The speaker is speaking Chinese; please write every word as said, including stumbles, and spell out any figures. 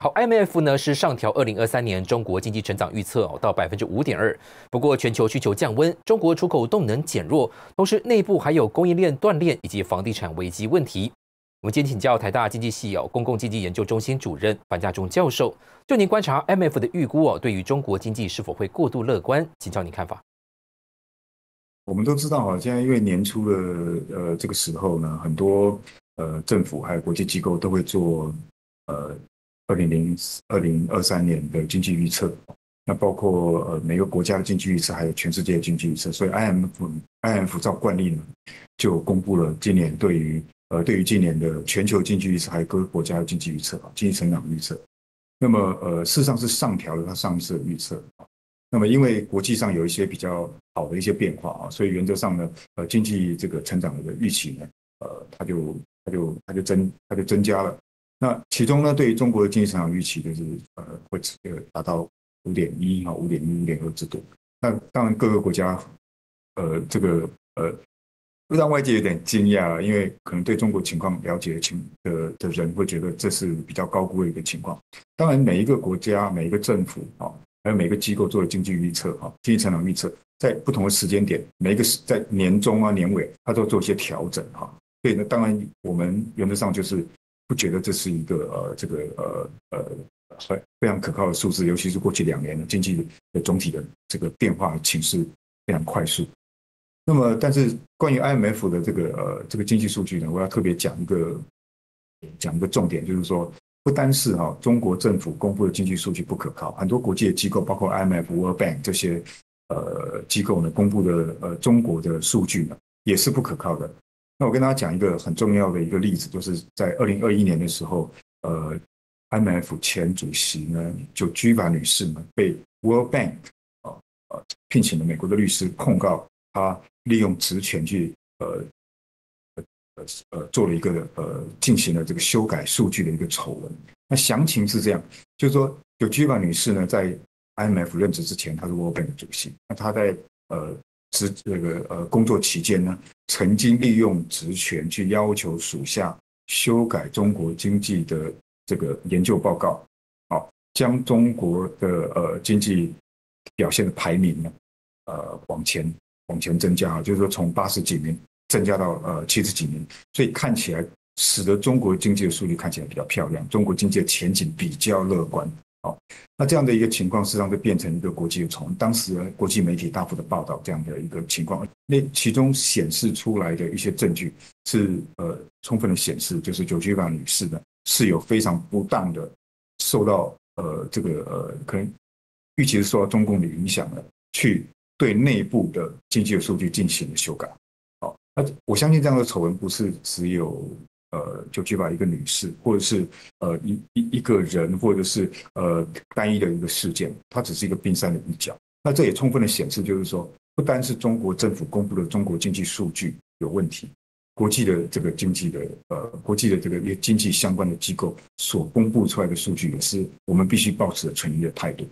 好 ，I M F 呢是上调二零二三年中国经济成长预测哦到 百分之五点二， 不过全球需求降温，中国出口动能减弱，同时内部还有供应链断裂以及房地产危机问题。我们今天请教台大经济系哦公共经济研究中心主任樊家忠教授，就您观察 I M F 的预估哦对于中国经济是否会过度乐观，请教您看法。我们都知道啊，现在因为年初的呃这个时候呢，很多呃政府还有国际机构都会做呃。 二零二三年的经济预测，那包括呃每个国家的经济预测，还有全世界的经济预测。所以 I M F 照惯例呢，就公布了今年对于呃对于今年的全球经济预测，还有各个国家的经济预测啊，经济成长预测。那么呃事实上是上调了它上次的预测。那么因为国际上有一些比较好的一些变化啊，所以原则上呢，呃经济这个成长的预期呢，呃它就它就它就增它就增加了。 那其中呢，对于中国的经济成长预期就是呃会呃达到 五点一 哈 五点一 五点二 之多。那当然各个国家呃这个呃让外界有点惊讶，因为可能对中国情况了解情的的人会觉得这是比较高估的一个情况。当然每一个国家、每一个政府啊，还有每个机构做的经济预测啊、经济成长预测，在不同的时间点，每一个在年中啊、年尾，它都做一些调整哈。所以呢，当然我们原则上就是。 不觉得这是一个呃这个呃呃很非常可靠的数字，尤其是过去两年的经济的总体的这个变化情势非常快速。那么，但是关于 I M F 的这个呃这个经济数据呢，我要特别讲一个讲一个重点，就是说不单是哈、哦、中国政府公布的经济数据不可靠，很多国际的机构，包括 I M F、World Bank 这些呃机构呢公布的呃中国的数据呢也是不可靠的。 那我跟大家讲一个很重要的一个例子，就是在二零二一年的时候，呃 ，I M F 前主席呢，就 Girba 女士呢，被 World Bank 啊、呃、聘请了美国的律师控告她利用职权去呃呃呃做了一个呃进行了这个修改数据的一个丑闻。那详情是这样，就是说，有 Girba 女士呢，在 I M F 任职之前，她是 World Bank 的主席，那她在呃。 职这个呃工作期间呢，曾经利用职权去要求属下修改中国经济的这个研究报告，啊，将中国的呃经济表现的排名呢，呃往前往前增加，就是说从八十几名增加到呃七十几名，所以看起来使得中国经济的数据看起来比较漂亮，中国经济的前景比较乐观。 好，那这样的一个情况，事实上就变成一个国际的从当时国际媒体大幅的报道这样的一个情况，那其中显示出来的一些证据是呃充分的显示，就是Girba女士呢是有非常不当的受到呃这个呃可能预期是受到中共的影响的，去对内部的经济的数据进行了修改。好，那我相信这样的丑闻不是只有。 呃，就去把一个女士，或者是呃一一一个人，或者是呃单一的一个事件，它只是一个冰山的一角。那这也充分的显示，就是说，不单是中国政府公布的中国经济数据有问题，国际的这个经济的呃国际的这个经济相关的机构所公布出来的数据，也是我们必须抱持着存疑的态度。